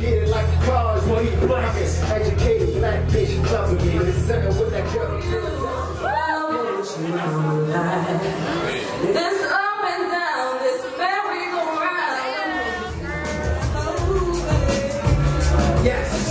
get it like the cars where he blackest. Educated black bitch, love me. This is something with that girl. Bitch, you know life. This up and down, this merry-go-round. Yes.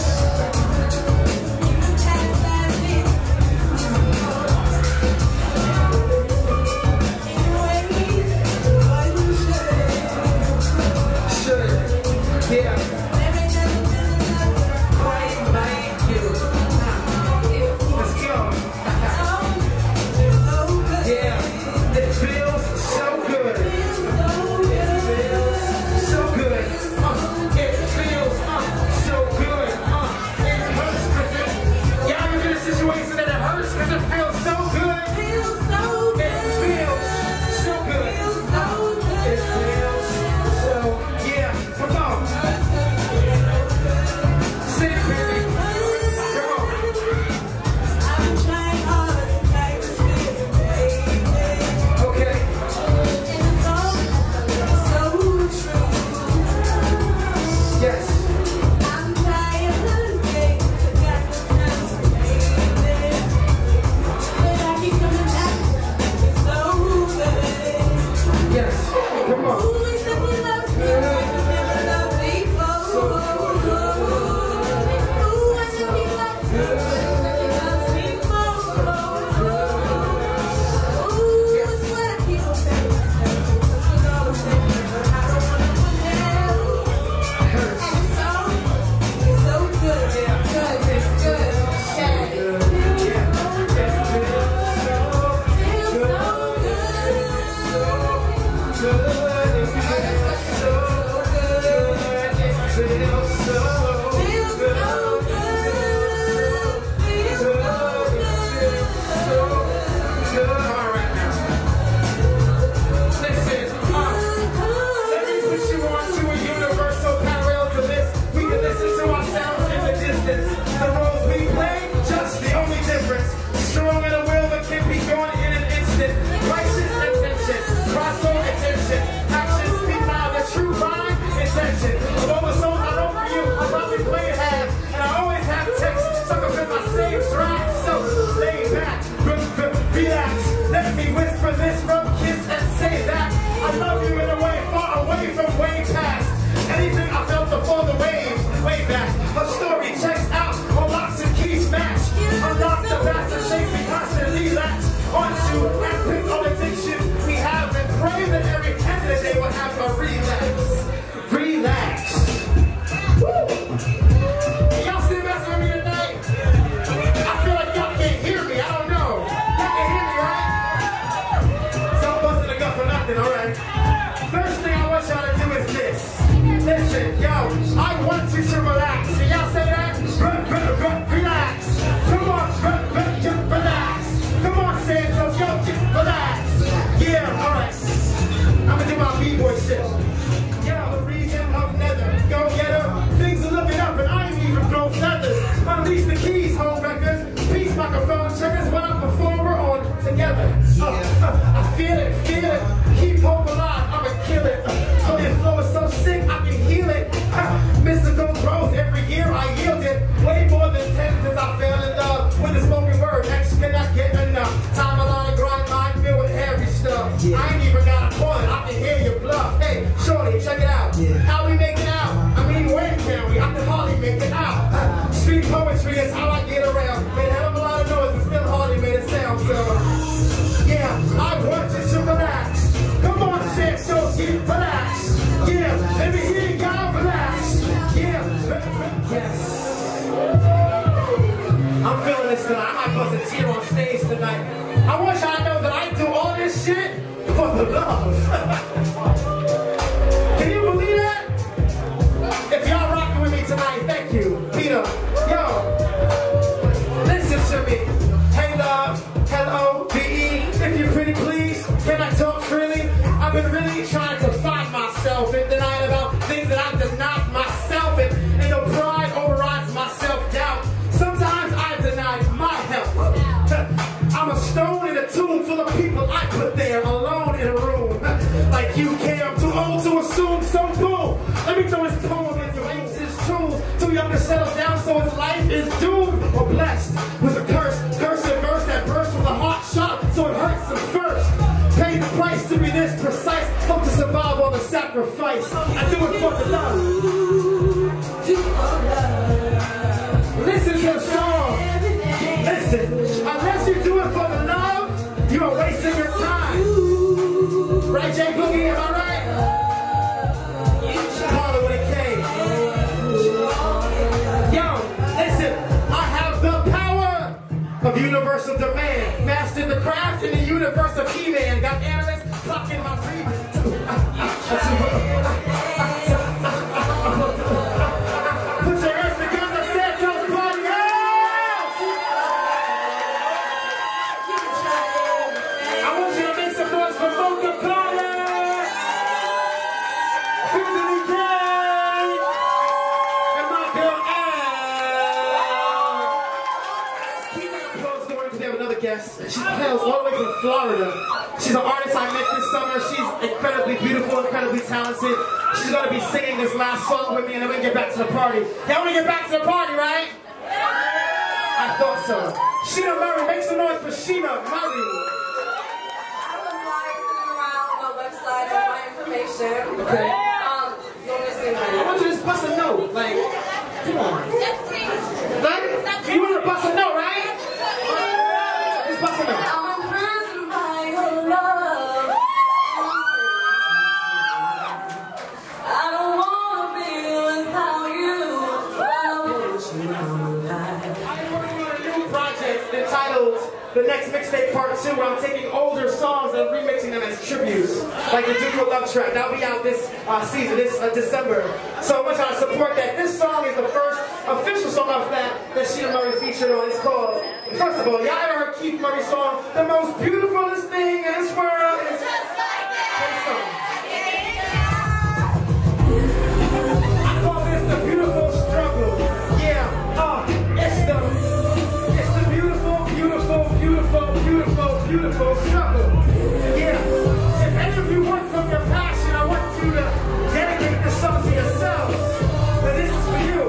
tools, too young to settle down, so its life is doomed. Or blessed with a curse, curse and verse that bursts from the heart shot, so it hurts and first. Pay the price to be this precise, hope to survive all the sacrifice. I do it for the love. Listen to the song. Listen, unless you do it for the love, you are wasting your time. Right, J Boogie, am I right? Of universal demand, mastered the craft in the universe of He-Man. Got analysts plucking my breathing. Put your hands together, Santos party out! I want you to make some noise for Mocha Carter. She hails all the way from Florida. She's an artist I met this summer. She's incredibly beautiful, incredibly talented. She's going to be singing this last song with me, and then we get back to the party. Y'all want to get back to the party, right? I thought so. Sheena Murray, make some noise for Sheena Murray. I have a flyer sitting around on my website with my information. Okay. I want you to just bust a note. Like, come on. Like, you want to bust a note, right? I'm imprisoned by your love. I don't want to be without you. I want you to die. I'm working on a new project entitled The Next Mixtape Part 2, where I'm taking older songs and remixing them as tributes, like the Duke Love Track. That'll be out this season, this December. So I want y'all to support that. This song is the first official song off that Sheena Murray featured on. It's called, first of all, y'all ever heard Keith Murray's song, the most beautifulest thing in this world is just like that. I call this the beautiful struggle. Yeah, it's the beautiful, beautiful, beautiful, beautiful, beautiful struggle. Yeah, if any of you want from your passion, I want you to dedicate this song to yourselves. But this is for you.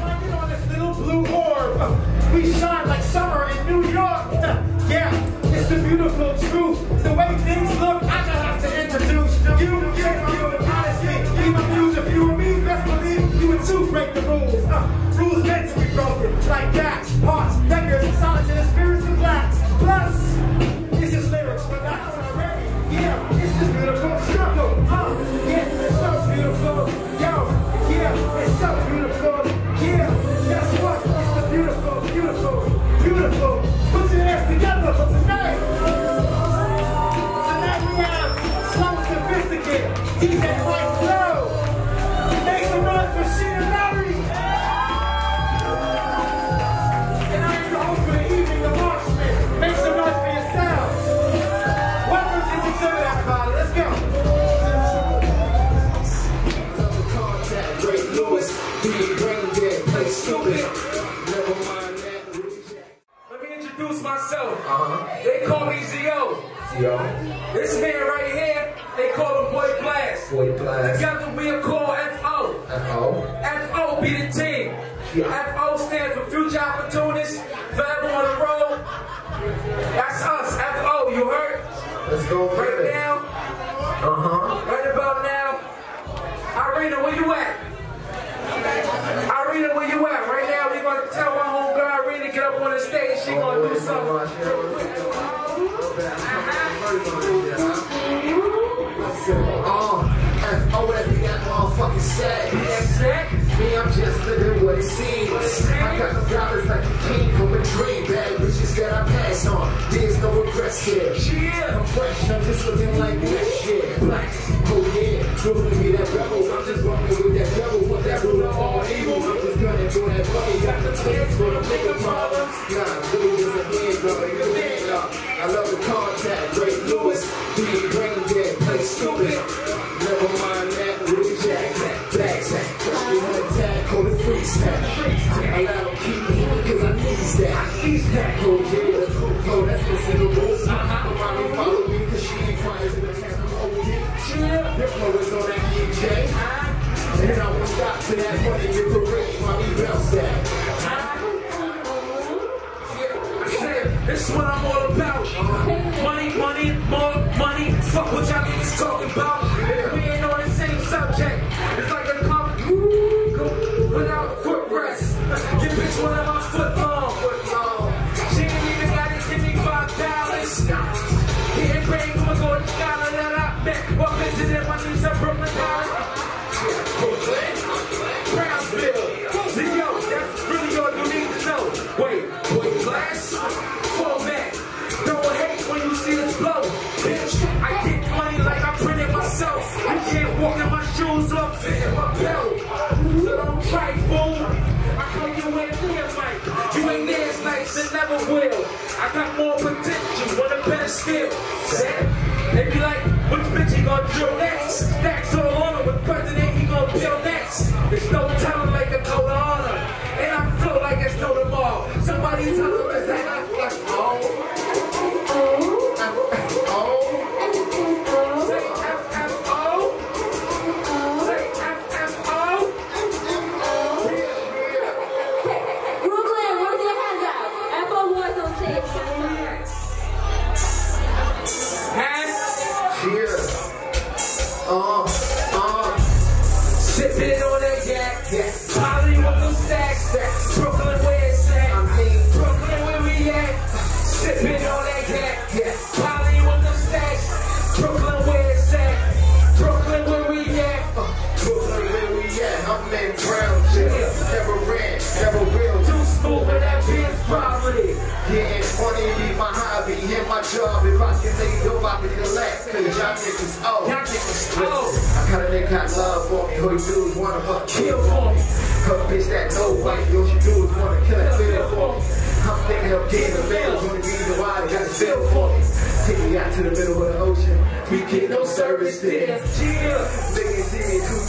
You're on this little blue orb. We shine like summer in New York. Yeah, it's the beautiful truth. The way things look, I just have to introduce you, and honestly, leave my views if you and me. Best believe you would too break the rules. Rules meant to be broken, like that. Hearts, records, solids, and the spirits of blacks. Plus, this is lyrics, but not us already. Yeah, it's this beautiful struggle. Yeah, it's so beautiful. Yo, yeah, it's so beautiful. Yeah, guess what? It's the beautiful. Beautiful, beautiful. Put your hands together for tonight. Tonight we have Slow Sophisticated, DJ White Flow. Make some noise for Sheena Murray. And I am the host for the evening, the marksman. Make some noise for yourselves. Welcome to the show, everybody. Let's go. Double contact, Drake Lewis. Do you bring dead, play stupid? They call me Z.O. This man right here, they call him Boy Blast. Boy Blast. Together we are called F.O. F.O. F.O. be the team. Yeah. F.O. stands for Future Opportunists, Forever on the Road. That's us, F.O., you heard? Let's go. Right now. Right about now. Irina, where you at? Irina, where you at? Right now, we're going to tell my homegirl Irina get up on the stage. She going to do something. F.O. whatever that motherfucking said. Me, I'm just living what it seems. I got the dollars like a king from a dream. Bad bitches that I pass on. There's no regrets here. I'm fresh, I'm just looking like this shit. Black, oh yeah, ruling me that rebel. I'm just walking with that devil. What that rule of all evil. I'm just gonna do that money. Got the plans for the bigger problems. Nah, dude, is a hand up, ain't a man up. I love the contact, Drake Lewis. Do you bring that play stupid? Never mind that, really jack that, black sack. You want a tag, call it freestyle. I let them keep me, cause I need that. I need that. Go get it, go, that's what's in the rules. But mommy follow me, cause she ain't trying to attack the whole thing. Their flow is on that DJ. And I won't stop. So that's what you do for me, mommy, bounce that. This is what I'm all about. Money, money, more money. Fuck what y'all niggas talking about. We ain't on the same subject. It's like a comic without footrest. Your bitch one of my foot long. She ain't even gotta give me $5. Getting paid from a golden scholar that I met. What bitches in my knees are from Brooklyn, Brownsville. See, yo, that's really all you need to know. Wait, Boy Blast? Walk in my shoes up, fit my belt. So don't try, fool. I come you in there, Mike. You ain't there as nice and never will. I got more potential, want a better skill. They be like, which bitch he gonna drill next? Stacks all on him, with president he gonna build next. There's no telling like a code of honor. And I feel like it's no tomorrow. Somebody tell him it's that I feel like, sippin' on that yak, poly with them stacks, Brooklyn where it's at, Brooklyn where we at, sippin' on that yak, poly with them stacks, Brooklyn where it's at, Brooklyn where we at, Brooklyn where we at, I'm in Brownsville, never ran, never will, too smooth for that bitch property, getting funny be my hobby, and my job, if I can lay dope, I can relax, cause y'all niggas old, y'all niggas old. Got a nigga got love for me, all you do is wanna fuck kill for me. Her bitch that no white, all you do is wanna kill that bill for me. I'm thinking of getting the mail, wanna be the wild, got a bill for me. Take me out to the middle of the ocean, we get no service there. Niggas see me too